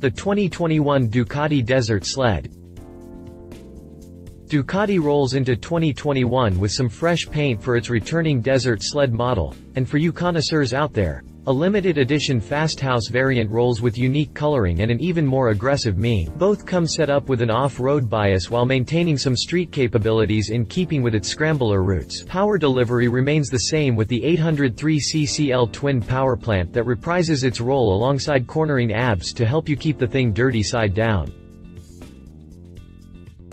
The 2021 Ducati Desert Sled. Ducati rolls into 2021 with some fresh paint for its returning Desert Sled model, and for you connoisseurs out there, a limited edition Fasthouse variant rolls with unique coloring and an even more aggressive meme. Both come set up with an off-road bias while maintaining some street capabilities in keeping with its Scrambler roots. Power delivery remains the same with the 803cc L-Twin powerplant that reprises its role alongside cornering ABS to help you keep the thing dirty side down.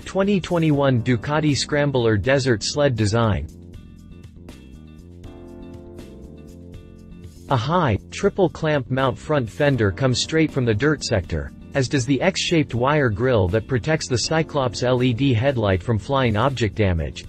2021 Ducati Scrambler Desert Sled Design. A high, triple clamp mount front fender comes straight from the dirt sector, as does the X-shaped wire grille that protects the Cyclops LED headlight from flying object damage.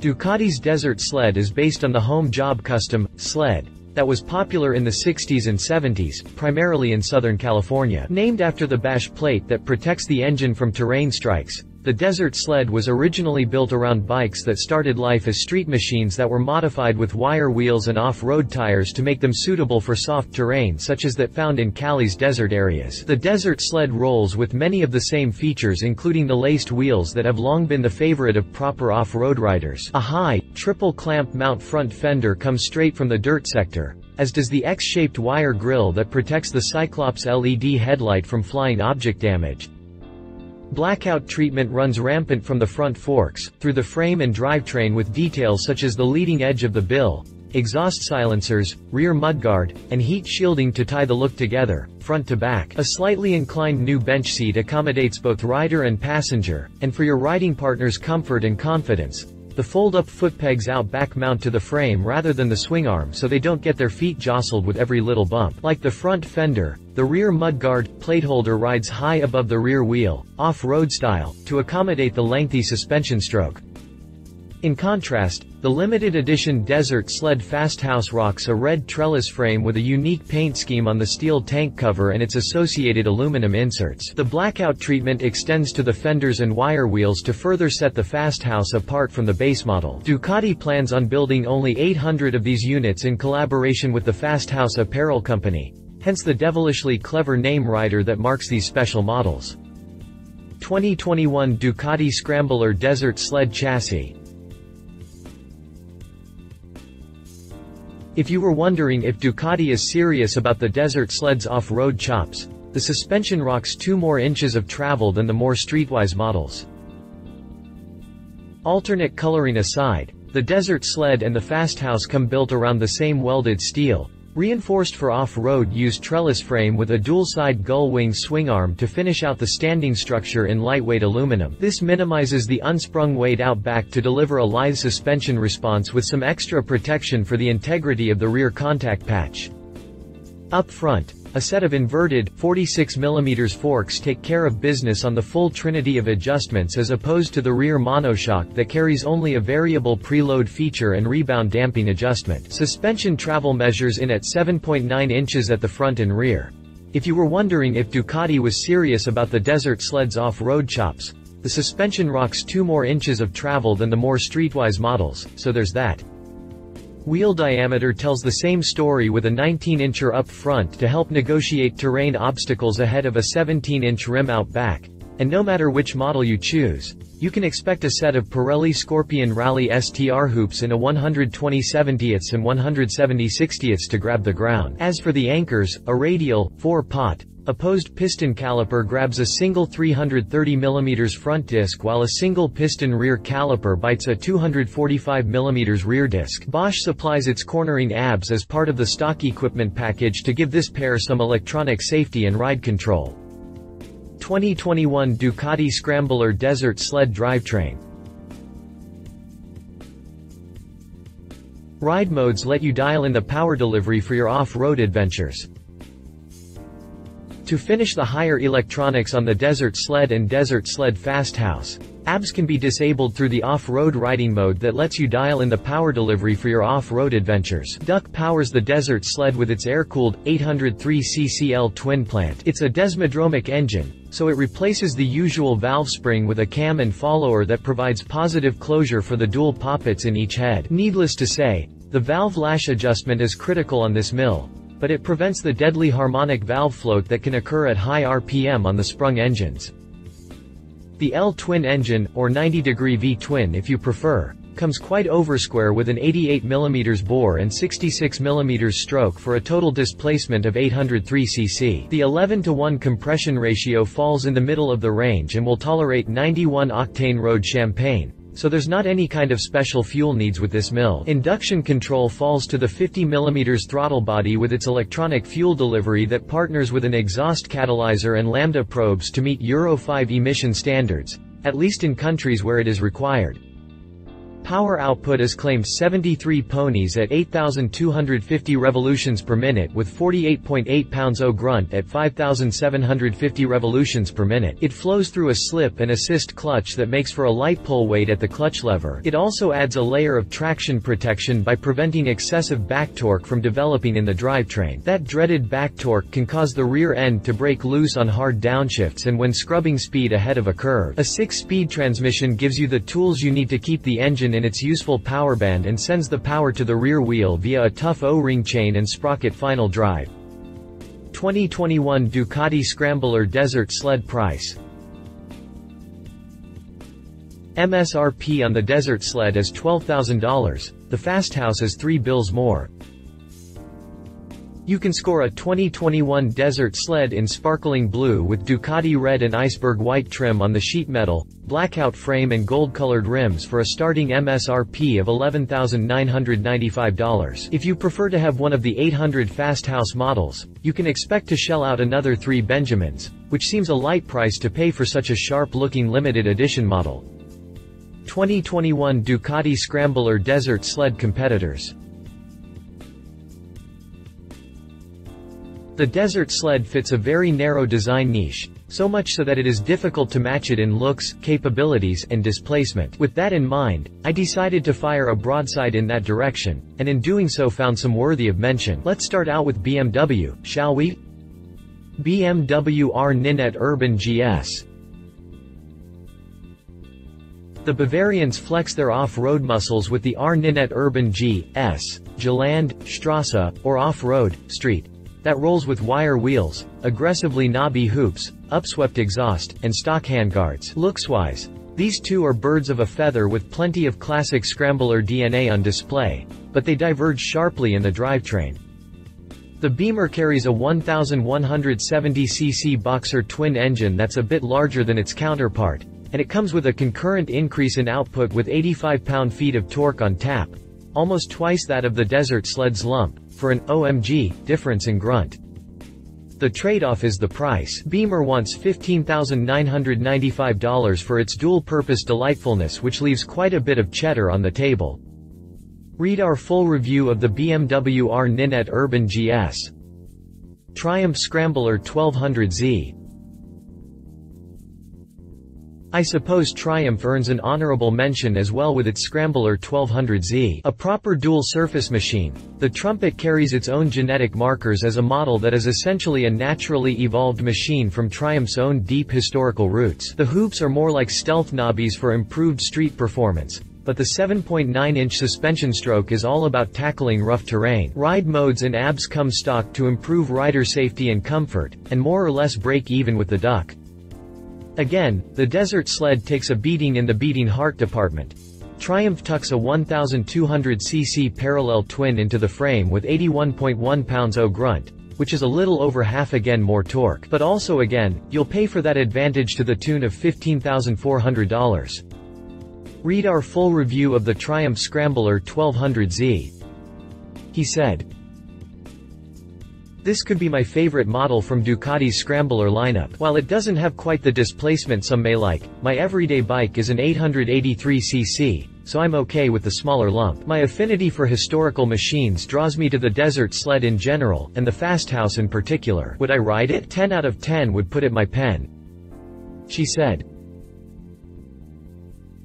Ducati's Desert Sled is based on the home job custom sled that was popular in the 60s and 70s, primarily in Southern California. Named after the bash plate that protects the engine from terrain strikes, the Desert Sled was originally built around bikes that started life as street machines that were modified with wire wheels and off-road tires to make them suitable for soft terrain such as that found in Cali's desert areas. The Desert Sled rolls with many of the same features, including the laced wheels that have long been the favorite of proper off-road riders. A high, triple clamp mount front fender comes straight from the dirt sector, as does the X-shaped wire grille that protects the Cyclops LED headlight from flying object damage. Blackout treatment runs rampant from the front forks, through the frame and drivetrain, with details such as the leading edge of the bill, exhaust silencers, rear mudguard, and heat shielding to tie the look together, front to back. A slightly inclined new bench seat accommodates both rider and passenger, and for your riding partner's comfort and confidence, the fold-up foot pegs out back mount to the frame rather than the swing arm, so they don't get their feet jostled with every little bump. Like the front fender, the rear mudguard plateholder rides high above the rear wheel, off-road style, to accommodate the lengthy suspension stroke. In contrast, the limited edition Desert Sled Fasthouse rocks a red trellis frame with a unique paint scheme on the steel tank cover and its associated aluminum inserts. The blackout treatment extends to the fenders and wire wheels to further set the Fasthouse apart from the base model. Ducati plans on building only 800 of these units in collaboration with the Fasthouse apparel company, hence the devilishly clever name rider that marks these special models. 2021 Ducati Scrambler Desert Sled Chassis. If you were wondering if Ducati is serious about the Desert Sled's off-road chops, the suspension rocks 2 more inches of travel than the more streetwise models. Alternate coloring aside, the Desert Sled and the Fasthouse come built around the same welded steel, reinforced for off-road use trellis frame with a dual-side gull-wing swing arm to finish out the standing structure in lightweight aluminum. This minimizes the unsprung weight out back to deliver a lithe suspension response with some extra protection for the integrity of the rear contact patch. Up front, a set of inverted, 46mm forks take care of business on the full trinity of adjustments, as opposed to the rear monoshock that carries only a variable preload feature and rebound damping adjustment. Suspension travel measures in at 7.9 inches at the front and rear. If you were wondering if Ducati was serious about the Desert Sled's off-road chops, the suspension rocks 2 more inches of travel than the more streetwise models, so there's that. Wheel diameter tells the same story, with a 19-incher up front to help negotiate terrain obstacles ahead of a 17-inch rim out back, and no matter which model you choose, you can expect a set of Pirelli Scorpion Rally STR hoops in a 120/70 and 170/60 to grab the ground. As for the anchors, a radial, 4-pot, opposed piston caliper grabs a single 330mm front disc, while a single piston rear caliper bites a 245mm rear disc. Bosch supplies its cornering ABS as part of the stock equipment package to give this pair some electronic safety and ride control. 2021 Ducati Scrambler Desert Sled Drivetrain. Ride modes let you dial in the power delivery for your off-road adventures. To finish the higher electronics on the Desert Sled and Desert Sled Fasthouse, ABS can be disabled through the off-road riding mode that lets you dial in the power delivery for your off-road adventures. Duck powers the Desert Sled with its air-cooled 803cc L-Twin plant. It's a desmodromic engine, so it replaces the usual valve spring with a cam and follower that provides positive closure for the dual poppets in each head. Needless to say, the valve lash adjustment is critical on this mill, but it prevents the deadly harmonic valve float that can occur at high RPM on the sprung engines. The L-Twin engine, or 90-degree V-Twin if you prefer, comes quite oversquare with an 88mm bore and 66mm stroke for a total displacement of 803 cc. The 11:1 compression ratio falls in the middle of the range and will tolerate 91 octane road champagne, so there's not any kind of special fuel needs with this mill. Induction control falls to the 50mm throttle body with its electronic fuel delivery that partners with an exhaust catalyzer and lambda probes to meet Euro 5 emission standards, at least in countries where it is required. Power output is claimed 73 ponies at 8,250 revolutions per minute with 48.8 pounds-o grunt at 5,750 revolutions per minute. It flows through a slip and assist clutch that makes for a light pull weight at the clutch lever. It also adds a layer of traction protection by preventing excessive back torque from developing in the drivetrain. That dreaded back torque can cause the rear end to break loose on hard downshifts and when scrubbing speed ahead of a curve. A 6-speed transmission gives you the tools you need to keep the engine in its useful power band and sends the power to the rear wheel via a tough O-ring chain and sprocket final drive. 2021 Ducati Scrambler Desert Sled price. MSRP on the Desert Sled is $12,000, the Fasthouse is $3 bills more. You can score a 2021 Desert Sled in sparkling blue with Ducati red and iceberg white trim on the sheet metal, blackout frame and gold-colored rims for a starting MSRP of $11,995. If you prefer to have one of the 800 Fasthouse models, you can expect to shell out another 3 Benjamins, which seems a light price to pay for such a sharp-looking limited edition model. 2021 Ducati Scrambler Desert Sled competitors. The Desert Sled fits a very narrow design niche, so much so that it is difficult to match it in looks, capabilities, and displacement. With that in mind, I decided to fire a broadside in that direction, and in doing so found some worthy of mention. Let's start out with BMW, shall we? BMW R NineT Urban GS. The Bavarians flex their off-road muscles with the R NineT Urban GS, Geländestrasse, or off-road, street, that rolls with wire wheels, aggressively knobby hoops, upswept exhaust, and stock handguards. Looks-wise, these two are birds of a feather with plenty of classic Scrambler DNA on display, but they diverge sharply in the drivetrain. The Beamer carries a 1,170cc boxer twin engine that's a bit larger than its counterpart, and it comes with a concurrent increase in output with 85 pound-feet of torque on tap, almost twice that of the Desert Sled's lump, for an OMG difference in grunt. The trade-off is the price. Beamer wants $15,995 for its dual-purpose delightfulness, which leaves quite a bit of cheddar on the table. Read our full review of the BMW R NineT Urban GS. Triumph Scrambler 1200Z. I suppose Triumph earns an honorable mention as well with its Scrambler 1200Z. A proper dual-surface machine, the Trumpet carries its own genetic markers as a model that is essentially a naturally evolved machine from Triumph's own deep historical roots. The hoops are more like stealth knobbies for improved street performance, but the 7.9-inch suspension stroke is all about tackling rough terrain. Ride modes and ABS come stock to improve rider safety and comfort, and more or less break even with the Duc. Again, the Desert Sled takes a beating in the beating heart department. Triumph tucks a 1,200cc parallel twin into the frame with 81.1 pounds-o grunt, which is a little over half again more torque. But also again, you'll pay for that advantage to the tune of $15,400. Read our full review of the Triumph Scrambler 1200Z. He said, "This could be my favorite model from Ducati's Scrambler lineup. While it doesn't have quite the displacement some may like, my everyday bike is an 883cc, so I'm okay with the smaller lump. My affinity for historical machines draws me to the Desert Sled in general, and the Fasthouse in particular. Would I ride it? 10 out of 10 would put it my pen." She said.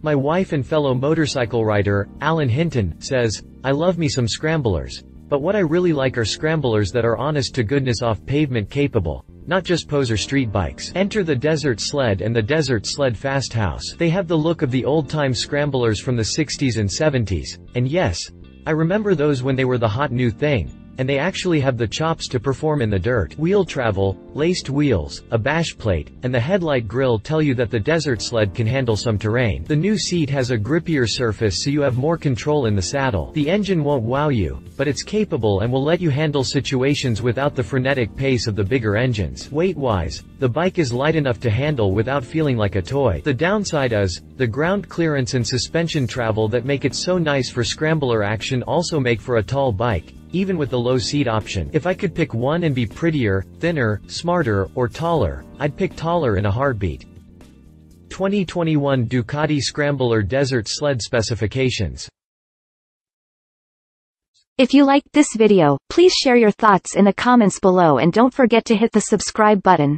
My wife and fellow motorcycle rider, Alan Hinton, says, "I love me some Scramblers. But what I really like are Scramblers that are honest to goodness off-pavement capable, not just poser street bikes." Enter the Desert Sled and the Desert Sled Fasthouse. They have the look of the old-time Scramblers from the 60s and 70s, and yes, I remember those when they were the hot new thing, and they actually have the chops to perform in the dirt. Wheel travel, laced wheels, a bash plate, and the headlight grille tell you that the Desert Sled can handle some terrain. The new seat has a grippier surface so you have more control in the saddle. The engine won't wow you, but it's capable and will let you handle situations without the frenetic pace of the bigger engines. Weight-wise, the bike is light enough to handle without feeling like a toy. The downside is, the ground clearance and suspension travel that make it so nice for scrambler action also make for a tall bike, even with the low seat option. If I could pick one and be prettier, thinner, smarter, or taller, I'd pick taller in a heartbeat. 2021 Ducati Scrambler Desert Sled specifications. If you liked this video, please share your thoughts in the comments below and don't forget to hit the subscribe button.